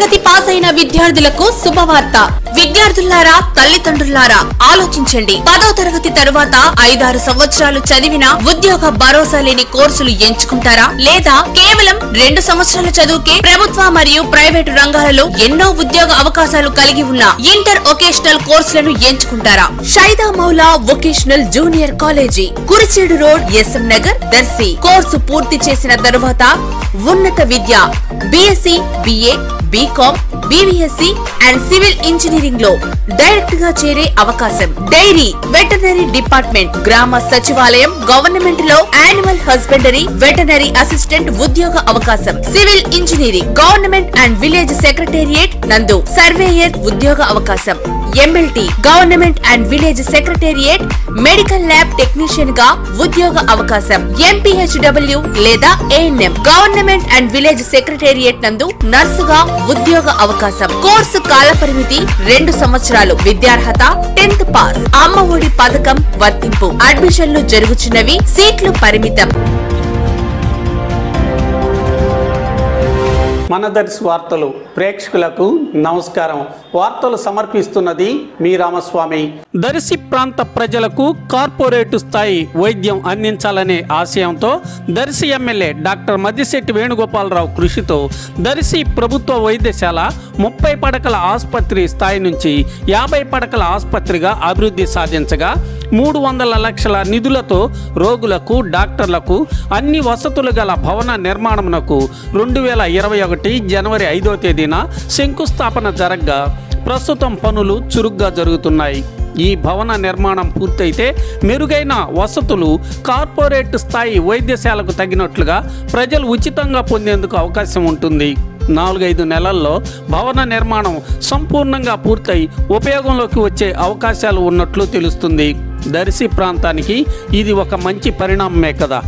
తరగతి పాస్ అయిన విద్యార్థులకు శుభవార్త. విద్యార్థులారా, తల్లిదండ్రులారా, ఆలోచించండి. 10వ తరగతి తరువాత 5-6 సంవత్సరాలు చదివిన ఉద్యోగ భరోసా లేని కోర్సులు ఎంచుకుంటారా, లేదా కేవలం 2 సంవత్సరాల చదువుకే ప్రభుత్వ మరియు ప్రైవేట్ రంగాలలో ఎన్నో ఉద్యోగ అవకాశాలు కలిగి ఉన్న ఇంటర్ వొకేషనల్ కోర్సులను ఎంచుకుంటారా? Shaida Maula vocational junior college, Kurichedu road, SM Nagar, Darsi. Course పూర్తి చేసిన తరువాత ఉన్నత విద్య BSc, BA, BCom, BBSc and Civil Engineering లో డైరెక్ట్ గా చేరే అవకాశం. డైరీ, వెటర్నరీ డిపార్ట్మెంట్, గ్రామ సచివాలయం, గవర్నమెంట్ లో యానిమల్ హస్బెండరీ, వెటర్నరీ అసిస్టెంట్ ఉద్యోగ అవకాశం. Civil engineering, government and village secretariat నందు సర్వేయర్ ఉద్యోగ అవకాశం. MLT, government and village secretariat medical lab technician గా ఉద్యోగ అవకాశం. MPHW లేదా ANM, government and village secretariat నందు నర్సుగా ఉద్యోగ అవకాశం. కోర్సు కాలపరిమితి 2 సంవత్సరాలు. విద్యార్హత 10th పాస్. అమ్మఒడి పథకం వర్తింపు. అడ్మిషన్లు జరుగుచున్నవి. సీట్లు పరిమితం. మన దర్శి వార్తలు ప్రేక్షకులకు నమస్కారం. వార్తలు సమర్పిస్తున్నది మీ రామస్వామి. దర్శి ప్రాంత ప్రజలకు కార్పొరేట్ స్థాయి వైద్యం అందించాలనే ఆశయంతో దర్శి ఎమ్మెల్యే డాక్టర్ మద్దిశెట్టి వేణుగోపాలరావు కృషితో దర్శి ప్రభుత్వ వైద్యశాల 30 పడకల ఆసుపత్రి స్థాయి నుంచి 50 పడకల ఆసుపత్రిగా అభివృద్ధి సాధించగా 300 లక్షల నిధులతో రోగులకు, డాక్టర్లకు అన్ని వసతులు గల భవన నిర్మాణమునకు 2021 జనవరి 5వ తేదీన శంకుస్థాపన జరగగా ప్రస్తుతం పనులు చురుగ్గా జరుగుతున్నాయి. ఈ భవన నిర్మాణం పూర్తయితే మెరుగైన వసతులు కార్పొరేట్ స్థాయి వైద్యశాలకు తగినట్లుగా ప్రజలు ఉచితంగా పొందేందుకు అవకాశం ఉంటుంది. 4-5 నెలల్లో భవన నిర్మాణం సంపూర్ణంగా పూర్తయి ఉపయోగంలోకి వచ్చే అవకాశాలు ఉన్నట్లు తెలుస్తుంది. దర్శి ప్రాంతానికి ఇది ఒక మంచి పరిణామమే కదా.